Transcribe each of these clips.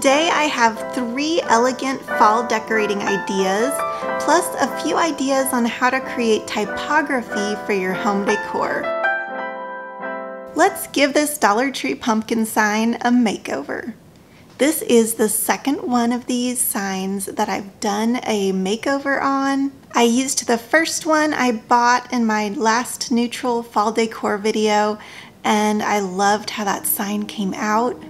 Today I have 3 elegant fall decorating ideas, plus a few ideas on how to create typography for your home decor. Let's give this Dollar Tree pumpkin sign a makeover. This is the second one of these signs that I've done a makeover on. I used the first one I bought in my last neutral fall decor video, and I loved how that sign came out.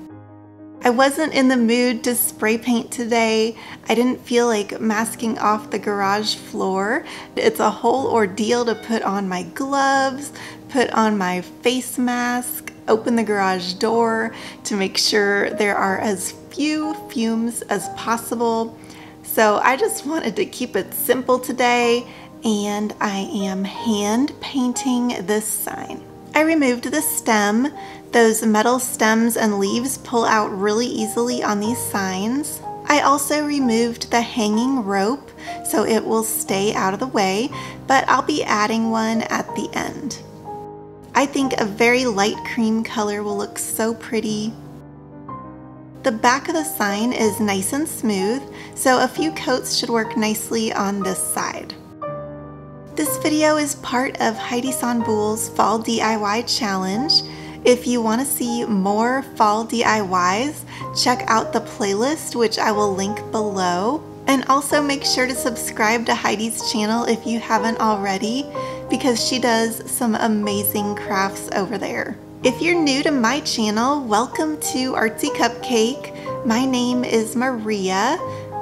I wasn't in the mood to spray paint today. I didn't feel like masking off the garage floor. It's a whole ordeal to put on my gloves, put on my face mask, open the garage door to make sure there are as few fumes as possible. So I just wanted to keep it simple today, and I am hand painting this sign. I removed the stem. Those metal stems and leaves pull out really easily on these signs. I also removed the hanging rope so it will stay out of the way, but I'll be adding one at the end. I think a very light cream color will look so pretty. The back of the sign is nice and smooth, so a few coats should work nicely on this side. This video is part of Heidi Sanboul's Fall DIY Challenge. If you want to see more fall DIYs, check out the playlist, which I will link below. And also make sure to subscribe to Heidi's channel if you haven't already, because she does some amazing crafts over there. If you're new to my channel, welcome to Artsy Cupcake. My name is Maria,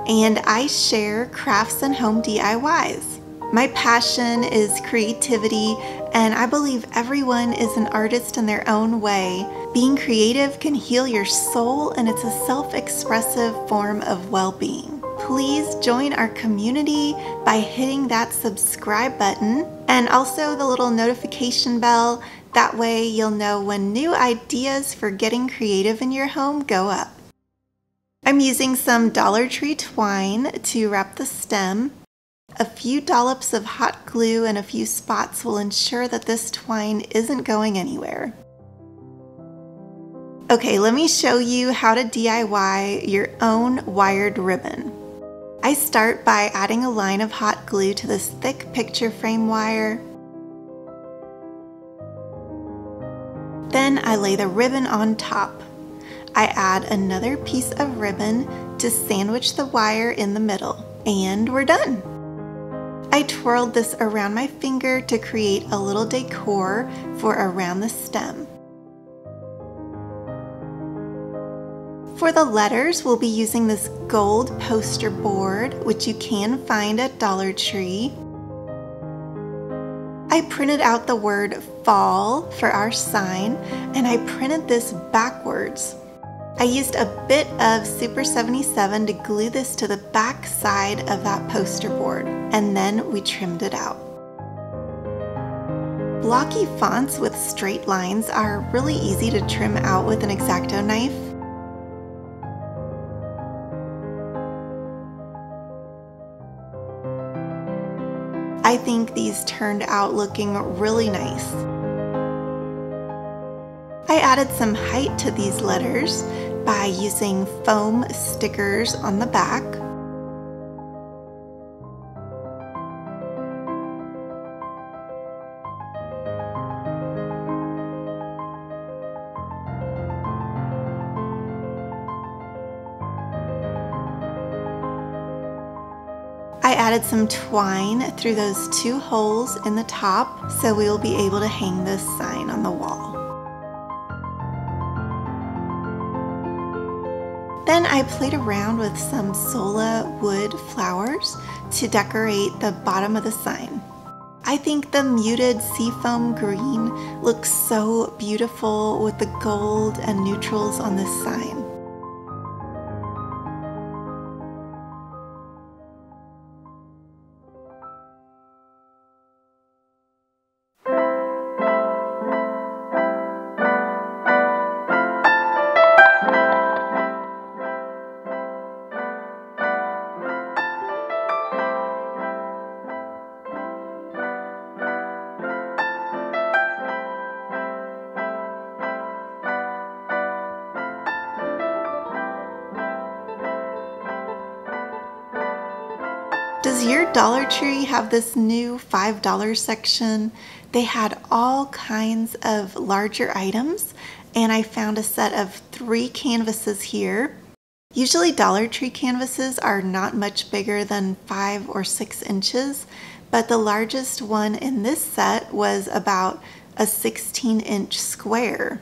and I share crafts and home DIYs. My passion is creativity, and I believe everyone is an artist in their own way. Being creative can heal your soul, and it's a self-expressive form of well-being. Please join our community by hitting that subscribe button and also the little notification bell. That way you'll know when new ideas for getting creative in your home go up. I'm using some Dollar Tree twine to wrap the stem. A few dollops of hot glue and a few spots will ensure that this twine isn't going anywhere. Okay, let me show you how to DIY your own wired ribbon. I start by adding a line of hot glue to this thick picture frame wire. Then I lay the ribbon on top. I add another piece of ribbon to sandwich the wire in the middle, and we're done. I twirled this around my finger to create a little decor for around the stem. For the letters, we'll be using this gold poster board, which you can find at Dollar Tree. I printed out the word fall for our sign, and I printed this backwards. I used a bit of Super 77 to glue this to the back side of that poster board, and then we trimmed it out. Blocky fonts with straight lines are really easy to trim out with an X-Acto knife. I think these turned out looking really nice. I added some height to these letters by using foam stickers on the back. I added some twine through those 2 holes in the top, so we will be able to hang this sign on the wall. Then I played around with some Sola Wood Flowers to decorate the bottom of the sign. I think the muted seafoam green looks so beautiful with the gold and neutrals on this sign. Does your Dollar Tree have this new $5 section? They had all kinds of larger items, and I found a set of 3 canvases here. Usually Dollar Tree canvases are not much bigger than 5 or 6 inches, but the largest one in this set was about a 16-inch square.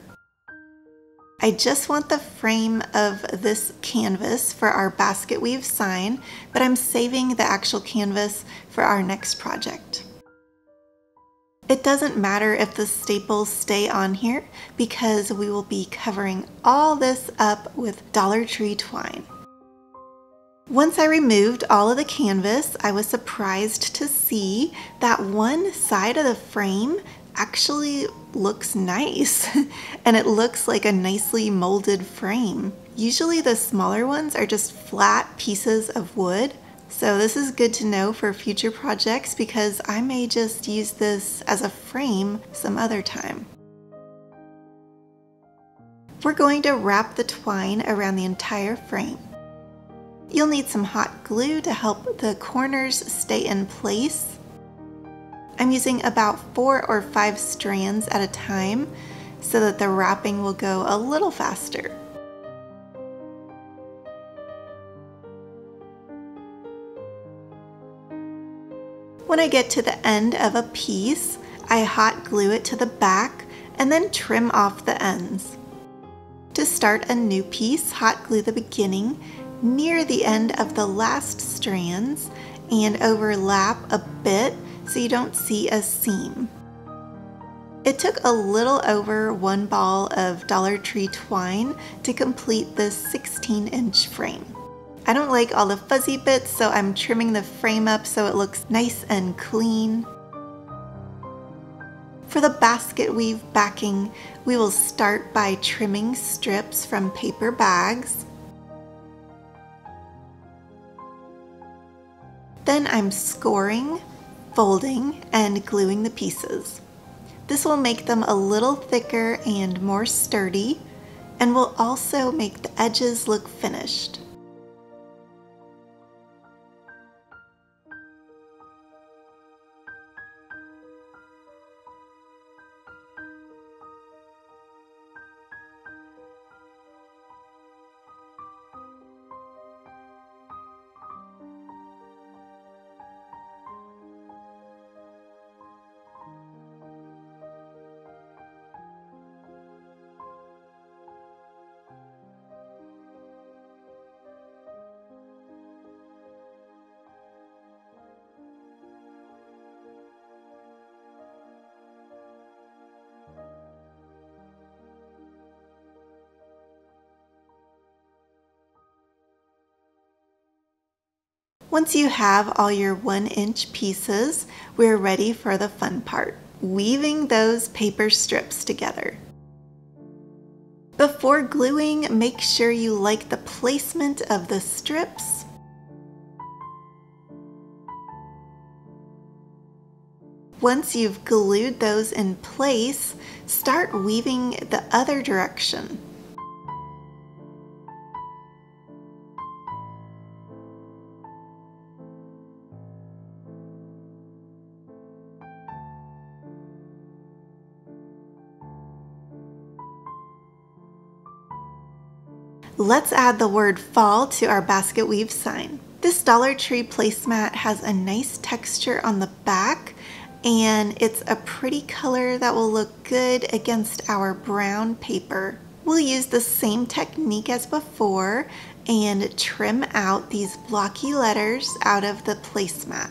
I just want the frame of this canvas for our basket weave sign, but I'm saving the actual canvas for our next project. It doesn't matter if the staples stay on here because we will be covering all this up with Dollar Tree twine. Once I removed all of the canvas, I was surprised to see that one side of the frame actually looks nice and it looks like a nicely molded frame. Usually the smaller ones are just flat pieces of wood, so this is good to know for future projects because I may just use this as a frame some other time. We're going to wrap the twine around the entire frame. You'll need some hot glue to help the corners stay in place. I'm using about 4 or 5 strands at a time so that the wrapping will go a little faster. When I get to the end of a piece, I hot glue it to the back and then trim off the ends. To start a new piece, hot glue the beginning near the end of the last strands and overlap a bit so you don't see a seam. It took a little over 1 ball of Dollar Tree twine to complete this 16-inch frame. I don't like all the fuzzy bits, so I'm trimming the frame up so it looks nice and clean. For the basket weave backing, we will start by trimming strips from paper bags. Then I'm scoring, folding, and gluing the pieces. This will make them a little thicker and more sturdy, and will also make the edges look finished. Once you have all your 1-inch pieces, we're ready for the fun part, weaving those paper strips together. Before gluing, make sure you like the placement of the strips. Once you've glued those in place, start weaving the other direction. Let's add the word fall to our basket weave sign. This Dollar Tree placemat has a nice texture on the back, and it's a pretty color that will look good against our brown paper. We'll use the same technique as before and trim out these blocky letters out of the placemat.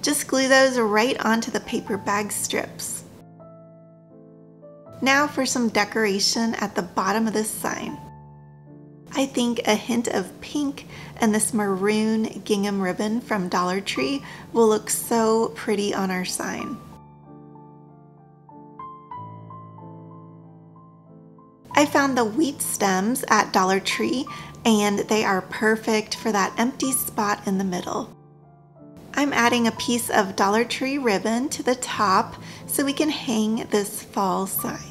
Just glue those right onto the paper bag strips. Now for some decoration at the bottom of this sign. I think a hint of pink and this maroon gingham ribbon from Dollar Tree will look so pretty on our sign. I found the wheat stems at Dollar Tree, and they are perfect for that empty spot in the middle. I'm adding a piece of Dollar Tree ribbon to the top so we can hang this fall sign.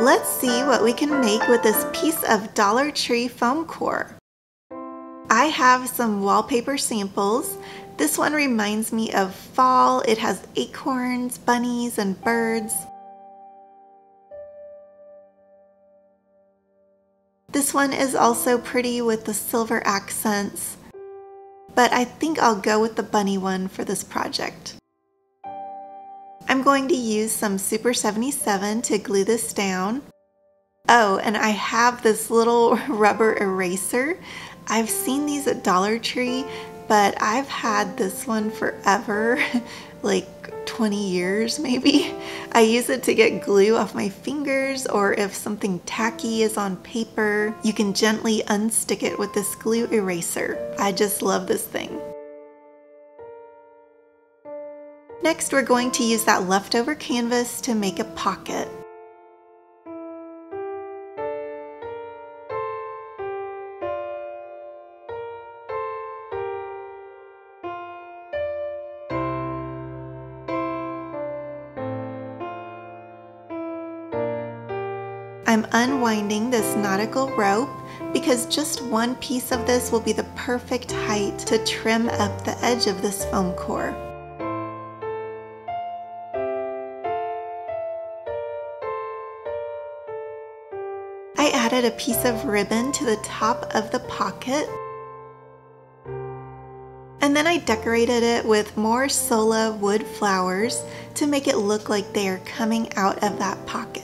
Let's see what we can make with this piece of Dollar Tree foam core. I have some wallpaper samples. This one reminds me of fall. It has acorns, bunnies, and birds. This one is also pretty with the silver accents, but I think I'll go with the bunny one for this project. I'm going to use some Super 77 to glue this down. Oh, and I have this little rubber eraser. I've seen these at Dollar Tree, but I've had this one forever, like 20 years maybe. I use it to get glue off my fingers, or if something tacky is on paper, you can gently unstick it with this glue eraser. I just love this thing. Next, we're going to use that leftover canvas to make a pocket. I'm unwinding this nautical rope because just one piece of this will be the perfect height to trim up the edge of this foam core. I added a piece of ribbon to the top of the pocket, and then I decorated it with more Sola Wood Flowers to make it look like they are coming out of that pocket.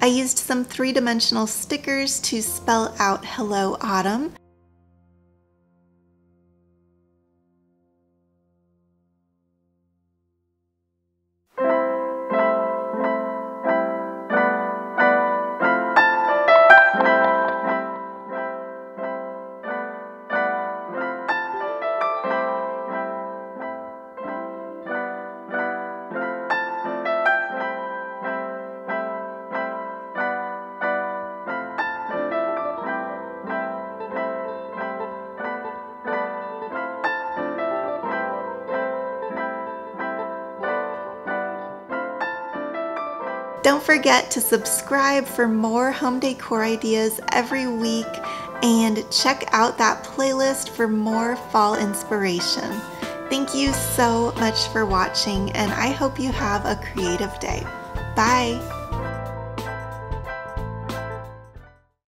I used some three-dimensional stickers to spell out Hello Autumn. Don't forget to subscribe for more home decor ideas every week, and check out that playlist for more fall inspiration. Thank you so much for watching, and I hope you have a creative day. Bye!